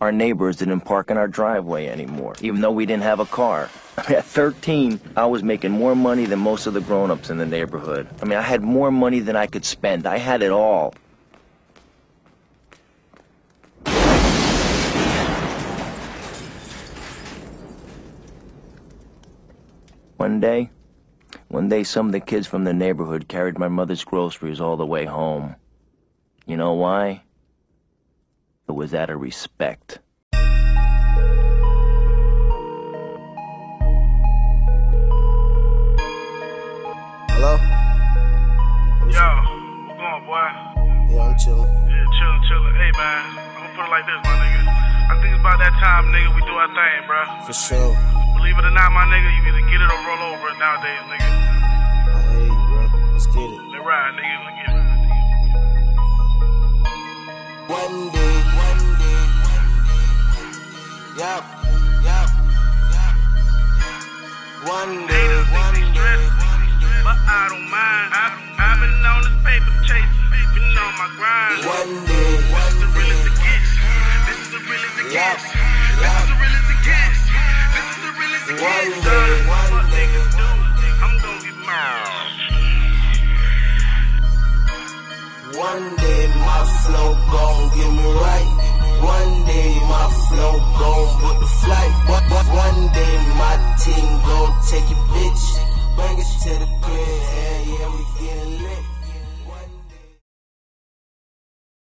Our neighbors didn't park in our driveway anymore, even though we didn't have a car. I mean, at 13, I was making more money than most of the grown-ups in the neighborhood. I mean, I had more money than I could spend. I had it all. One day, some of the kids from the neighborhood carried my mother's groceries all the way home. You know why? It was out of respect. Hello? Yo, what's going on, boy? Yeah, I'm chillin'. Yeah, chillin'. Hey, man, I'm gonna put it like this, my nigga. I think it's about that time, nigga, we do our thing, bro. For sure. Believe it or not, my nigga, you either get it or roll over nowadays, nigga. I hate you, bro. Let's get it. Let's ride, nigga. Let's get it. One day, yup. One day, but I don't mind. I've been on this paper chase, been on my grind. One day, this is the realest it gets. This is the realest it gets. This is the realest it gets.